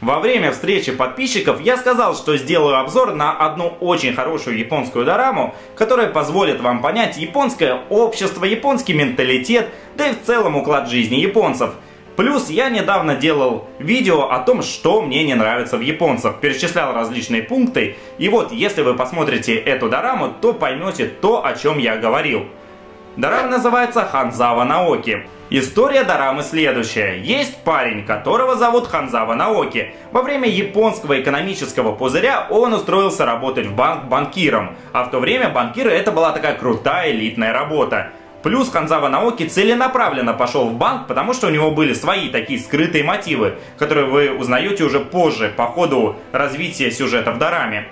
Во время встречи подписчиков я сказал, что сделаю обзор на одну очень хорошую японскую дораму, которая позволит вам понять японское общество, японский менталитет, да и в целом уклад жизни японцев. Плюс я недавно делал видео о том, что мне не нравится в японцах, перечислял различные пункты, и вот если вы посмотрите эту дораму, то поймете то, о чем я говорил. Дорама называется «Ханзава Наоки». История дорамы следующая. Есть парень, которого зовут Ханзава Наоки. Во время японского экономического пузыря он устроился работать в банк банкиром. А в то время банкиры — это была такая крутая элитная работа. Плюс Ханзава Наоки целенаправленно пошел в банк, потому что у него были свои такие скрытые мотивы, которые вы узнаете уже позже по ходу развития сюжета в дораме.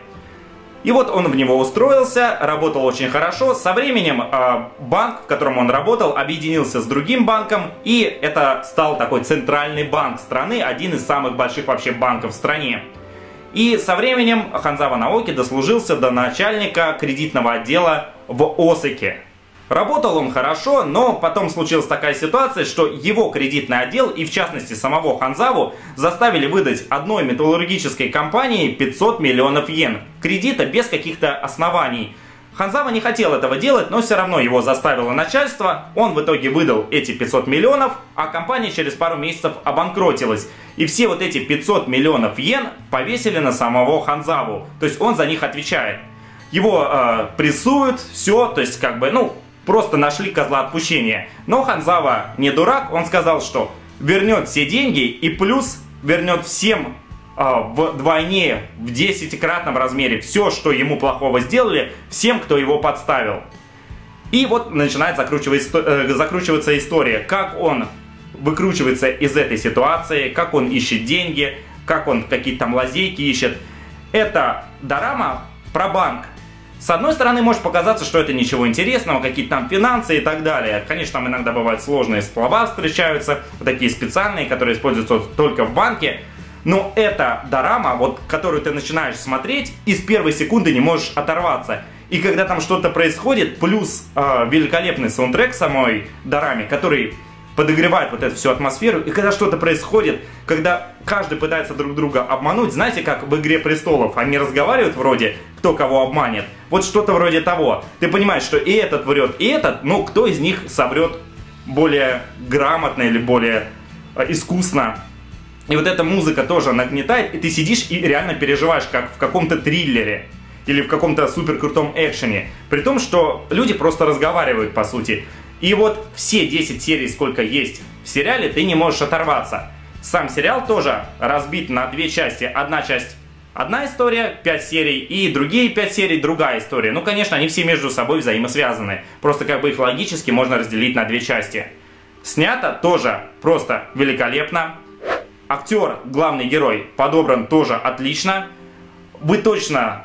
И вот он в него устроился, работал очень хорошо. Со временем банк, в котором он работал, объединился с другим банком. И это стал такой центральный банк страны, один из самых больших вообще банков в стране. И со временем Ханзава Наоки дослужился до начальника кредитного отдела в Осаке. Работал он хорошо, но потом случилась такая ситуация, что его кредитный отдел и в частности самого Ханзаву заставили выдать одной металлургической компании 500 миллионов йен кредита без каких-то оснований. Ханзава не хотел этого делать, но все равно его заставило начальство. Он в итоге выдал эти 500 миллионов, а компания через пару месяцев обанкротилась. И все вот эти 500 миллионов йен повесили на самого Ханзаву, то есть он за них отвечает. Его прессуют, все, то есть как бы, ну... Просто нашли козла отпущения. Но Ханзава не дурак, он сказал, что вернет все деньги и плюс вернет всем вдвойне, в 10-кратном размере все, что ему плохого сделали, всем, кто его подставил. И вот начинает закручиваться история, как он выкручивается из этой ситуации, как он ищет деньги, как он какие-то там лазейки ищет. Это дорама про банк. С одной стороны, может показаться, что это ничего интересного, какие-то там финансы и так далее. Конечно, там иногда бывают сложные слова встречаются, вот такие специальные, которые используются только в банке. Но эта дорама, вот, которую ты начинаешь смотреть, и с первой секунды не можешь оторваться. И когда там что-то происходит, плюс великолепный саундтрек самой дораме, который подогревает вот эту всю атмосферу, и когда что-то происходит, когда каждый пытается друг друга обмануть, знаете, как в «Игре престолов», они разговаривают вроде, кто кого обманет, вот что-то вроде того. Ты понимаешь, что и этот врет, и этот, но кто из них соврет более грамотно или более искусно. И вот эта музыка тоже нагнетает, и ты сидишь и реально переживаешь, как в каком-то триллере. Или в каком-то суперкрутом экшене. При том, что люди просто разговаривают, по сути. И вот все 10 серий, сколько есть в сериале, ты не можешь оторваться. Сам сериал тоже разбит на две части. Одна часть — одна история, 5 серий, и другие 5 серий — другая история. Ну, конечно, они все между собой взаимосвязаны. Просто как бы их логически можно разделить на две части. Снято тоже просто великолепно. Актер, главный герой, подобран тоже отлично. Вы точно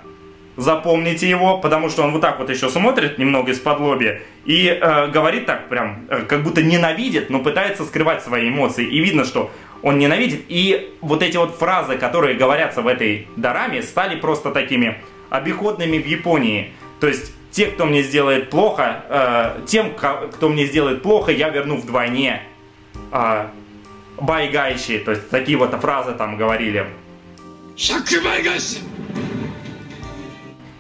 запомните его, потому что он вот так вот еще смотрит немного из-под лоби и говорит так прям, как будто ненавидит, но пытается скрывать свои эмоции. И видно, что он ненавидит. И вот эти вот фразы, которые говорятся в этой дораме, стали просто такими обиходными в Японии. То есть, те, кто мне сделает плохо, тем, кто мне сделает плохо, я верну вдвойне. Байгайши, то есть, такие вот фразы там говорили.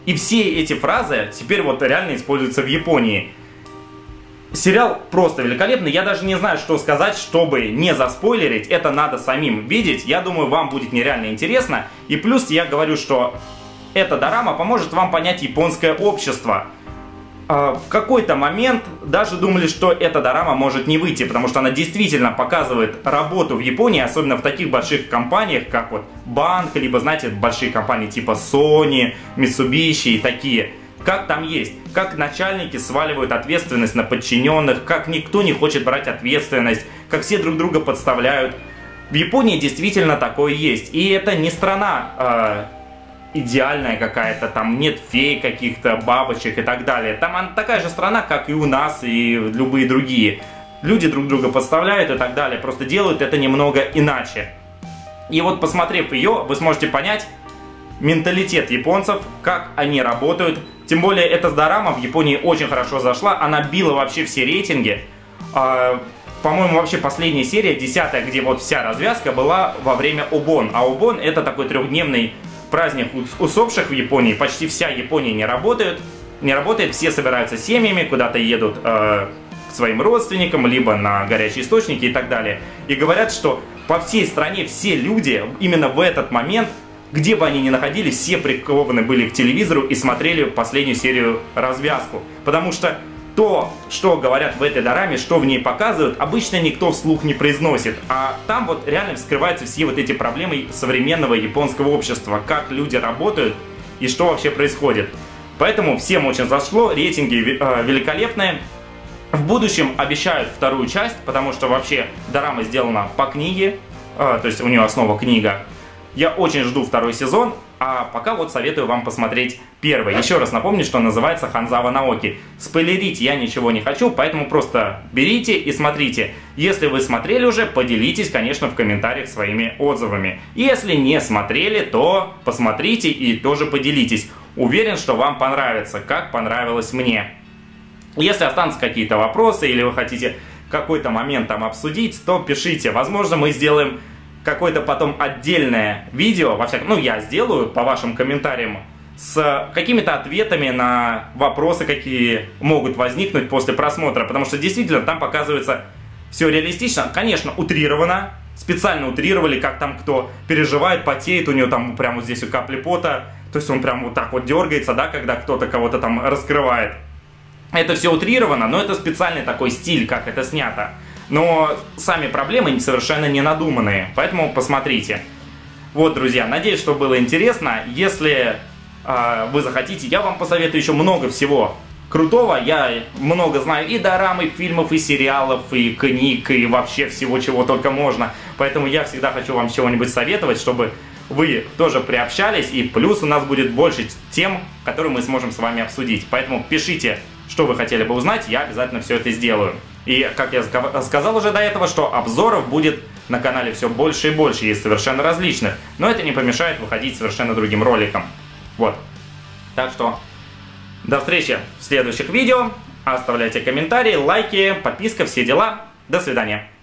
И все эти фразы теперь вот реально используются в Японии. Сериал просто великолепный. Я даже не знаю, что сказать, чтобы не заспойлерить. Это надо самим видеть. Я думаю, вам будет нереально интересно. И плюс я говорю, что эта дорама поможет вам понять японское общество. В какой-то момент даже думали, что эта дорама может не выйти, потому что она действительно показывает работу в Японии, особенно в таких больших компаниях, как вот банк, либо, знаете, большие компании типа Sony, Mitsubishi и такие. Как там есть, как начальники сваливают ответственность на подчиненных, как никто не хочет брать ответственность, как все друг друга подставляют. В Японии действительно такое есть, и это не страна идеальная какая-то, там нет фей каких-то, бабочек и так далее. Там она такая же страна, как и у нас, и любые другие. Люди друг друга подставляют и так далее, просто делают это немного иначе. И вот посмотрев ее, вы сможете понять менталитет японцев, как они работают. Тем более эта дорама в Японии очень хорошо зашла, она била вообще все рейтинги. по-моему, вообще последняя серия, 10-я, где вот вся развязка была во время обон. А обон — это такой трехдневный праздник усопших в Японии. Почти вся Япония не работает, все собираются семьями, куда-то едут к своим родственникам, либо на горячие источники и так далее. И говорят, что по всей стране все люди именно в этот момент, где бы они ни находились, все прикованы были к телевизору и смотрели последнюю серию развязку. Потому что то, что говорят в этой дораме, что в ней показывают, обычно никто вслух не произносит. А там вот реально вскрываются все вот эти проблемы современного японского общества, как люди работают и что вообще происходит. Поэтому всем очень зашло, рейтинги великолепные. В будущем обещают вторую часть, потому что вообще дорама сделана по книге, то есть у нее основа книга. Я очень жду второй сезон, а пока вот советую вам посмотреть первый. Еще раз напомню, что называется «Ханзава Наоки». Спойлерить я ничего не хочу, поэтому просто берите и смотрите. Если вы смотрели уже, поделитесь, конечно, в комментариях своими отзывами. Если не смотрели, то посмотрите и тоже поделитесь. Уверен, что вам понравится, как понравилось мне. Если останутся какие-то вопросы или вы хотите какой-то момент там обсудить, то пишите. Возможно, мы сделаем какое-то потом отдельное видео, во всяком, ну, я сделаю по вашим комментариям, с какими-то ответами на вопросы, какие могут возникнуть после просмотра, потому что действительно там показывается все реалистично, конечно, утрировано, специально утрировали, как там кто переживает, потеет, у него там прямо вот здесь у капли пота, то есть он прям вот так вот дергается, да, когда кто-то кого-то там раскрывает. Это все утрировано, но это специальный такой стиль, как это снято. Но сами проблемы совершенно не надуманные, поэтому посмотрите. Вот, друзья, надеюсь, что было интересно. Если вы захотите, я вам посоветую еще много всего крутого. Я много знаю и дорам, и фильмов, и сериалов, и книг, и вообще всего, чего только можно. Поэтому я всегда хочу вам чего-нибудь советовать, чтобы вы тоже приобщались. И плюс у нас будет больше тем, которые мы сможем с вами обсудить. Поэтому пишите, что вы хотели бы узнать, я обязательно все это сделаю. И, как я сказал уже до этого, что обзоров будет на канале все больше и больше, есть совершенно различных. Но это не помешает выходить совершенно другим роликом. Вот. Так что, до встречи в следующих видео. Оставляйте комментарии, лайки, подписка, все дела. До свидания.